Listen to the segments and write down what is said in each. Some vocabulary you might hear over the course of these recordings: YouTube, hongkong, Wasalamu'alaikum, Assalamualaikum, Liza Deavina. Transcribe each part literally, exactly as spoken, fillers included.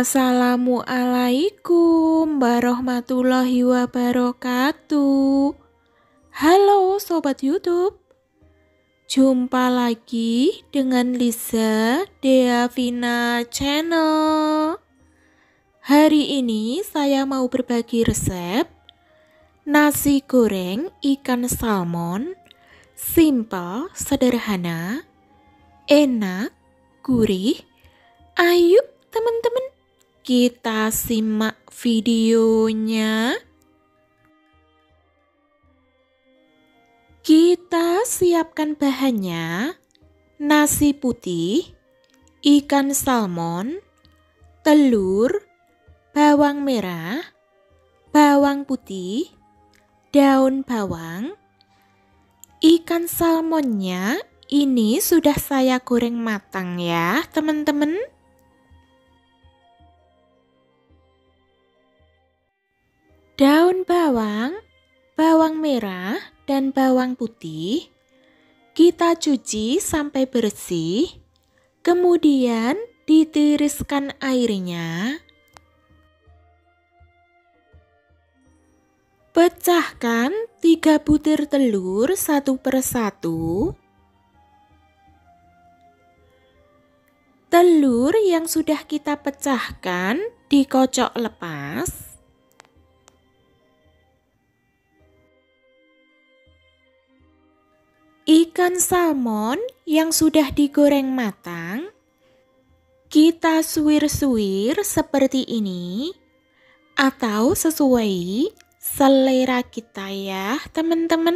Assalamualaikum warahmatullahi wabarakatuh. Halo Sobat YouTube, jumpa lagi dengan Liza Deavina Channel. Hari ini saya mau berbagi resep nasi goreng ikan salmon, simple, sederhana, enak, gurih. Ayo teman-teman, kita simak videonya. Kita siapkan bahannya: nasi putih, ikan salmon, telur, bawang merah, bawang putih, daun bawang. Ikan salmonnya ini sudah saya goreng matang ya teman-teman. Daun bawang, bawang merah, dan bawang putih kita cuci sampai bersih, kemudian ditiriskan airnya. Pecahkan tiga butir telur satu persatu. Telur yang sudah kita pecahkan dikocok lepas. Ikan salmon yang sudah digoreng matang kita suwir-suwir seperti ini atau sesuai selera kita ya teman-teman.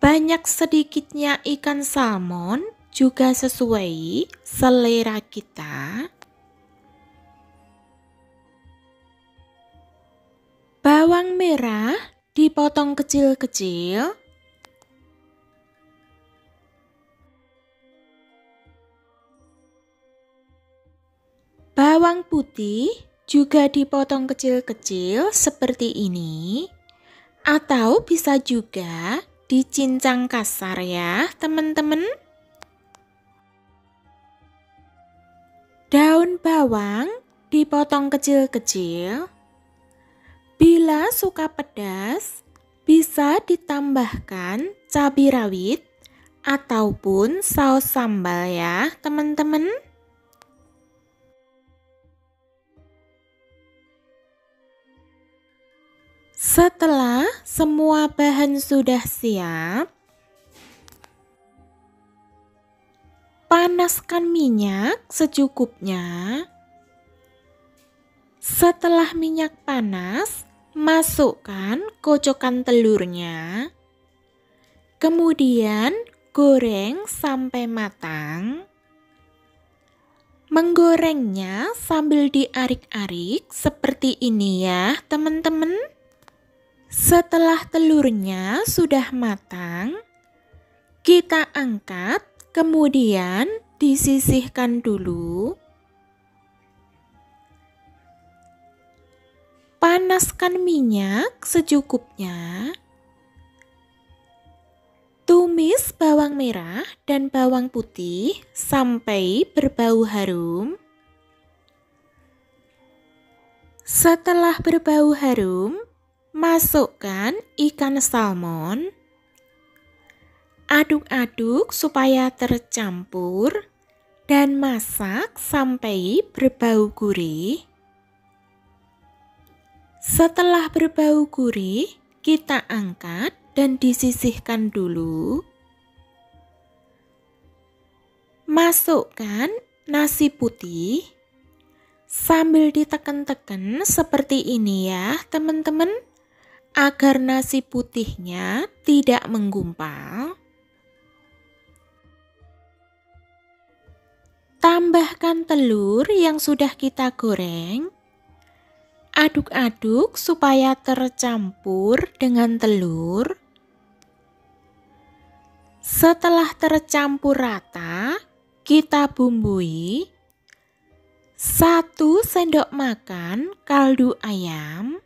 Banyak sedikitnya ikan salmon juga sesuai selera kita. Bawang merah dipotong kecil-kecil. Bawang putih juga dipotong kecil-kecil seperti ini, atau bisa juga dicincang kasar ya teman-teman. Daun bawang dipotong kecil-kecil. Bila suka pedas, bisa ditambahkan cabai rawit ataupun saus sambal ya teman-teman. Setelah semua bahan sudah siap, panaskan minyak secukupnya. Setelah minyak panas, masukkan kocokan telurnya. Kemudian goreng sampai matang. Menggorengnya sambil diarik-arik seperti ini ya teman-teman. Setelah telurnya sudah matang, kita angkat, kemudian disisihkan dulu. Panaskan minyak secukupnya. Tumis bawang merah dan bawang putih sampai berbau harum. Setelah berbau harum, masukkan ikan salmon. Aduk-aduk supaya tercampur dan masak sampai berbau gurih. Setelah berbau gurih, kita angkat dan disisihkan dulu. Masukkan nasi putih sambil ditekan-tekan seperti ini ya teman-teman, agar nasi putihnya tidak menggumpal. Tambahkan telur yang sudah kita goreng. Aduk-aduk supaya tercampur dengan telur. Setelah tercampur rata, kita bumbui satu sendok makan kaldu ayam,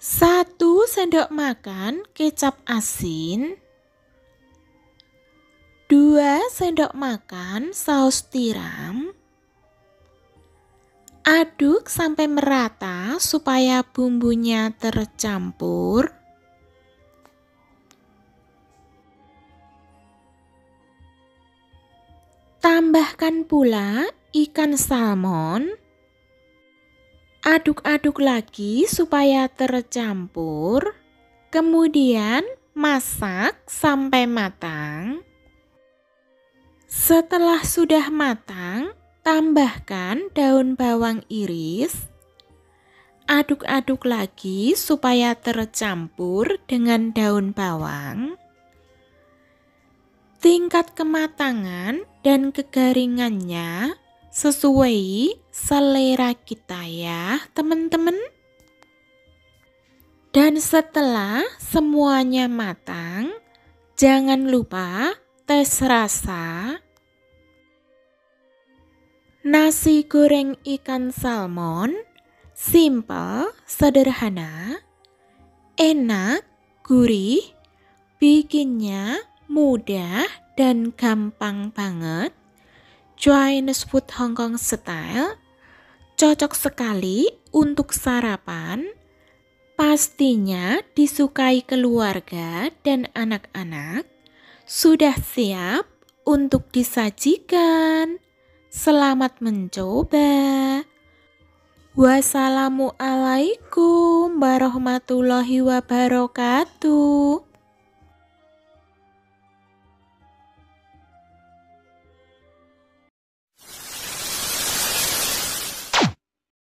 satu sendok makan kecap asin, dua sendok makan saus tiram. Aduk sampai merata supaya bumbunya tercampur. Tambahkan pula ikan salmon. Aduk-aduk lagi supaya tercampur. Kemudian masak sampai matang. Setelah sudah matang, tambahkan daun bawang iris. Aduk-aduk lagi supaya tercampur dengan daun bawang. Tingkat kematangan dan kegaringannya sesuai selera kita ya teman-teman. Dan setelah semuanya matang, jangan lupa tes rasa. Nasi goreng ikan salmon, simple, sederhana, enak, gurih, bikinnya mudah dan gampang banget. Chinese food Hong Kong style, cocok sekali untuk sarapan. Pastinya disukai keluarga dan anak-anak. Sudah siap untuk disajikan. Selamat mencoba. Wassalamualaikum warahmatullahi wabarakatuh.